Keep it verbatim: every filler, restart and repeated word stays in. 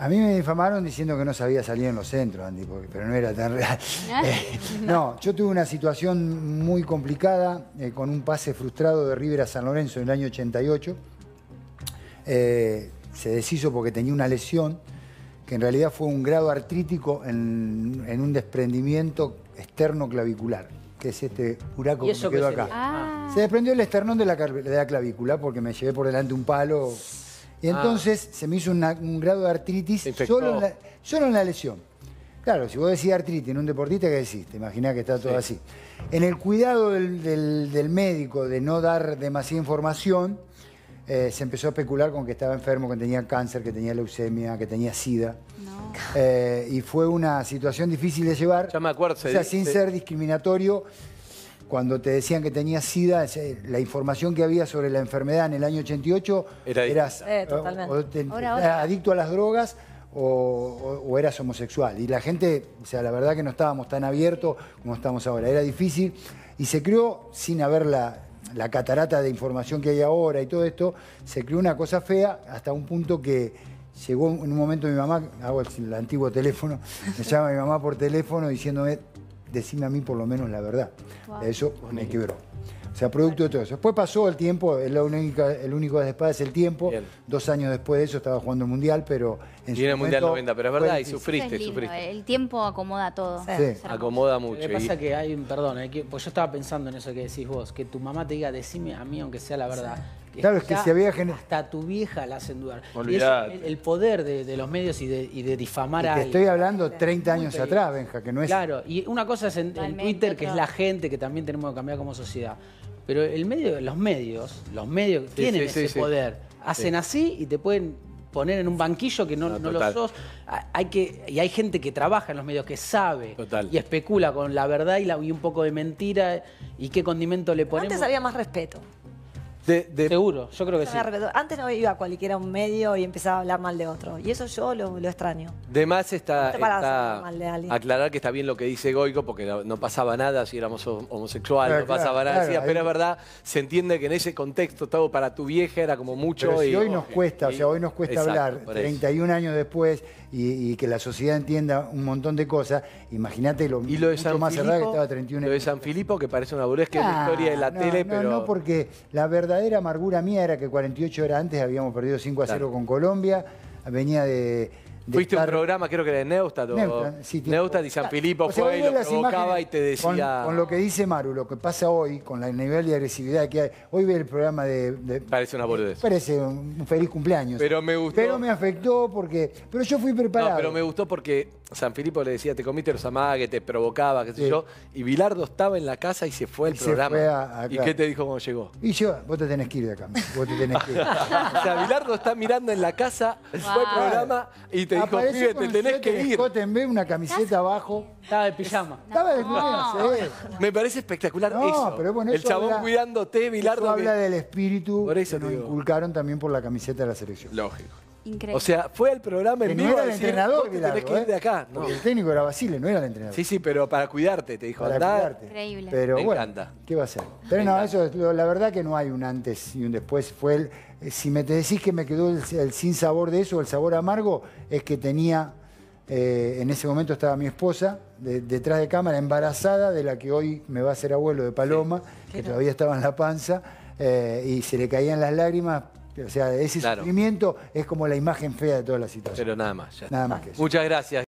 A mí me difamaron diciendo que no sabía salir en los centros, Andy, porque, pero no era tan real. Eh, no, yo tuve una situación muy complicada eh, con un pase frustrado de River a San Lorenzo en el año ochenta y ocho. Eh, se deshizo porque tenía una lesión que en realidad fue un grado artrítico en, en un desprendimiento externo clavicular, que es este buraco que me quedó acá. Ah. Se desprendió el esternón de la, de la clavícula porque me llevé por delante un palo. Y entonces ah. se me hizo una, un grado de artritis solo en, la, solo en la lesión. Claro, si vos decís artritis en un deportista, ¿qué decís? Te imaginás que está todo sí. así. En el cuidado del, del, del médico de no dar demasiada información, eh, se empezó a especular con que estaba enfermo, que tenía cáncer, que tenía leucemia, que tenía sida. No. Eh, y fue una situación difícil de llevar. Ya me acuerdo. O sea, sin ser discriminatorio. Cuando te decían que tenías SIDA, la información que había sobre la enfermedad en el año ochenta y ocho era eras eh, totalmente. O te, ahora, ahora. adicto a las drogas o, o, o eras homosexual. Y la gente, o sea, la verdad que no estábamos tan abiertos como estamos ahora. Era difícil y se creó, sin haber la, la catarata de información que hay ahora y todo esto, se creó una cosa fea hasta un punto que... Llegó en un momento mi mamá, hago el antiguo teléfono, me llama mi mamá por teléfono diciéndome... Decime a mí por lo menos la verdad. Wow. Eso me quebró. O sea, producto de todo eso. Después pasó el tiempo, el único, el único después es el tiempo. Bien. Dos años después de eso estaba jugando el Mundial, pero... En y en el Mundial noventa, pero es verdad, y sufriste, es sufriste. El tiempo acomoda todo. Sí. Sí. Acomoda mucho. Lo que pasa es que hay, perdón, hay que, pues yo estaba pensando en eso que decís vos, que tu mamá te diga, decime a mí aunque sea la verdad. Sí. Claro, es que se había generado. Hasta a tu vieja la hacen dudar. Olvidate. El, el poder de, de los medios y de, y de difamar y te a alguien. Te estoy hablando treinta años atrás, Benja, que no es... Claro, y una cosa es en, en Twitter, que es la gente, que también tenemos que cambiar como sociedad. Pero el medio, los medios, los medios sí, tienen sí, ese sí, poder. Sí. Hacen así y te pueden... poner en un banquillo que no, no, no lo sos. Hay que, y hay gente que trabaja en los medios que sabe total. y especula con la verdad y, la, y un poco de mentira y qué condimento le ponemos. Antes había más respeto. De, de... Seguro, yo creo que sí. Antes no iba a cualquiera un medio y empezaba a hablar mal de otro. Y eso yo lo, lo extraño. De más está, no está mal de aclarar que está bien lo que dice Goico, porque no, no pasaba nada si éramos homosexuales, claro, no pasaba claro, nada. Claro, sí, pero es verdad, se entiende que en ese contexto todo para tu vieja era como mucho. Pero si y, hoy nos cuesta, y, o sea, hoy nos cuesta exacto, hablar treinta y un años después y, y que la sociedad entienda un montón de cosas, imagínate lo, y lo de mucho San más Filipo, cerrado que estaba treinta y un años. Lo de Sanfilippo, que parece una burlesca, que nah, es la historia de la no, tele, no, pero... No, porque la verdad La verdadera amargura mía era que cuarenta y ocho horas antes habíamos perdido cinco a cero claro. con Colombia. Venía de... de Fuiste estar... un programa, creo que era de Neustadt. Neustadt, sí, Neustadt y Sanfilippo o sea, fue y lo provocaba y te decía... Con, con lo que dice Maru, lo que pasa hoy, con el nivel de agresividad que hay... Hoy ve el programa de... de parece una boludez. Parece un feliz cumpleaños. Pero me gustó. Pero me afectó porque... Pero yo fui preparado. No, pero me gustó porque Sanfilippo le decía, te comiste los amagues, te provocaba, qué sé sí. yo. Y Bilardo estaba en la casa y se fue al y programa. Fue a, a, ¿Y qué te dijo cuando llegó? Y yo, vos te tenés que ir de acá. Vos te tenés que ir. O sea, Bilardo está mirando en la casa, wow. fue al programa y te dijo, pibe, te tenés que ir. En vez una camiseta abajo. Estaba de pijama. Estaba de pijama, no. sí. Me parece espectacular no, eso. Pero bueno, el eso chabón habla, cuidándote, Bilardo. Eso habla que... del espíritu por eso que nos inculcaron también por la camiseta de la selección. Lógico. Increíble. O sea, fue al programa en vivo. No era el entrenador, Bilardo, tenés que ir de acá. No. El técnico era Basile, no era el entrenador. Sí, sí, pero para cuidarte, te dijo. Para cuidarte. Increíble. Pero me bueno, encanta. ¿Qué va a ser? Pero me no, encanta. eso la verdad que no hay un antes y un después. Fue el... Si me te decís que me quedó el, el sinsabor de eso, el sabor amargo, es que tenía... Eh, en ese momento estaba mi esposa, de, detrás de cámara, embarazada, de la que hoy me va a hacer abuelo, de Paloma, sí. que todavía estaba en la panza, eh, y se le caían las lágrimas. O sea, ese claro. sufrimiento es como la imagen fea de toda la situación. Pero nada más. Ya. Nada más que eso. Muchas gracias.